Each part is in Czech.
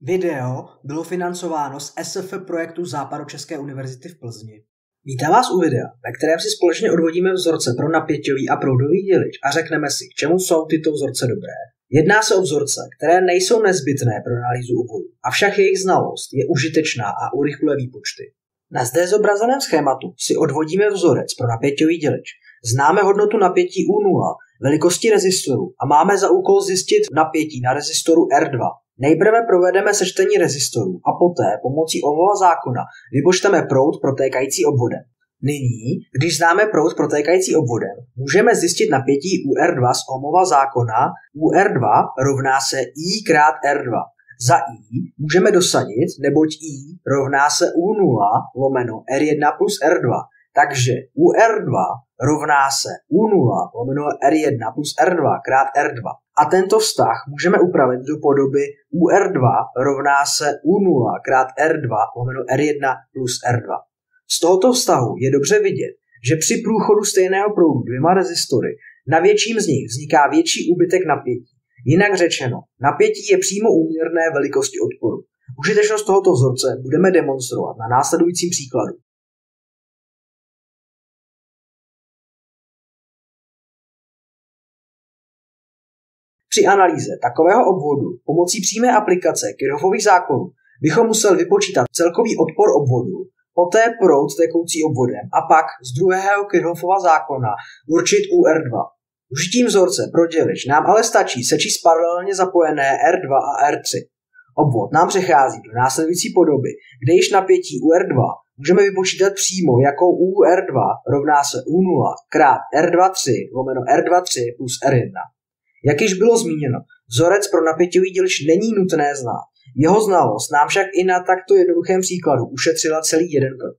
Video bylo financováno z SF projektu Západočeské univerzity v Plzni. Vítám vás u videa, ve kterém si společně odvodíme vzorce pro napěťový a proudový dělič a řekneme si, k čemu jsou tyto vzorce dobré. Jedná se o vzorce, které nejsou nezbytné pro analýzu oborů, avšak jejich znalost je užitečná a urychluje výpočty. Na zde zobrazeném schématu si odvodíme vzorec pro napěťový dělič. Známe hodnotu napětí U0, velikosti rezistoru a máme za úkol zjistit napětí na rezistoru R2. Nejprve provedeme sečtení rezistorů a poté pomocí Ohmova zákona vypočteme proud protékající obvodem. Nyní, když známe proud protékající obvodem, můžeme zjistit napětí u R2 z Ohmova zákona. U R2 rovná se I krát R2. Za I můžeme dosadit, neboť I rovná se U0 lomeno R1 plus R2. Takže u R2 rovná se U0 lomeno R1 plus R2 krát R2. A tento vztah můžeme upravit do podoby UR2 rovná se U0 krát R2 lomeno R1 plus R2. Z tohoto vztahu je dobře vidět, že při průchodu stejného proudu dvěma rezistory na větším z nich vzniká větší úbytek napětí. Jinak řečeno, napětí je přímo úměrné velikosti odporu. Užitečnost tohoto vzorce budeme demonstrovat na následujícím příkladu. Při analýze takového obvodu pomocí přímé aplikace Kirchhoffových zákonů bychom museli vypočítat celkový odpor obvodu, poté proud tekoucí obvodem a pak z druhého Kirchhoffova zákona určit UR2. Užitím vzorce pro dělič nám ale stačí sečíst paralelně zapojené R2 a R3. Obvod nám přechází do následující podoby, kde již napětí UR2 můžeme vypočítat přímo jako UR2 rovná se U0 krát R23 lomeno R23 plus R1. Jak již bylo zmíněno, vzorec pro napěťový dělič není nutné znát. Jeho znalost nám však i na takto jednoduchém příkladu ušetřila celý jeden krok.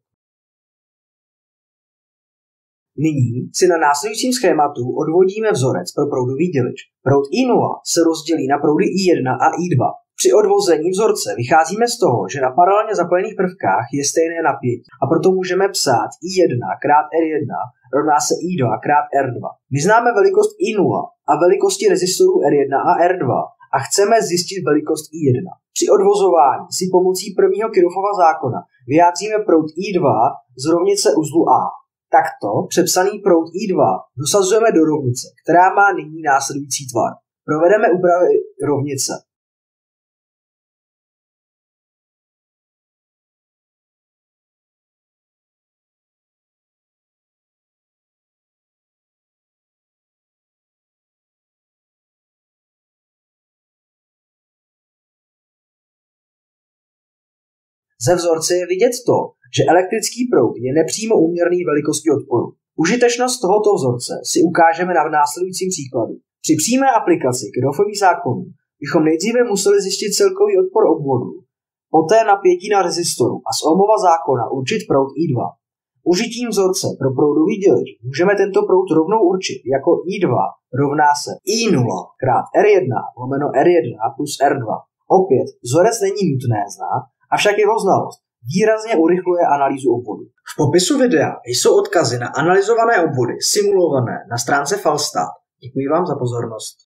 Nyní si na následujícím schématu odvodíme vzorec pro proudový dělič. Proud I0 se rozdělí na proudy I1 a I2. Při odvození vzorce vycházíme z toho, že na paralelně zapojených prvkách je stejné napětí a proto můžeme psát I1 krát R1 rovná se I2 krát R2. My známe velikost I0 a velikosti rezistorů R1 a R2 a chceme zjistit velikost I1. Při odvozování si pomocí prvního Kirchhoffova zákona vyjádříme proud I2 z rovnice uzlu A. Takto přepsaný proud I2 dosazujeme do rovnice, která má nyní následující tvar. Provedeme úpravy rovnice. Ze vzorce je vidět to, že elektrický proud je nepřímo úměrný velikosti odporu. Užitečnost tohoto vzorce si ukážeme na následujícím příkladu. Při přímé aplikaci Kirchhoffových zákonů bychom nejdříve museli zjistit celkový odpor obvodu, poté napětí na rezistoru a z Ohmova zákona určit proud I2. Užitím vzorce pro proudový dělič můžeme tento proud rovnou určit jako I2 rovná se I0 krát R1 lomeno R1 plus R2. Opět vzorec není nutné znát, avšak jeho znalost výrazně urychluje analýzu obvodu. V popisu videa jsou odkazy na analyzované obvody simulované na stránce Falstad. Děkuji vám za pozornost.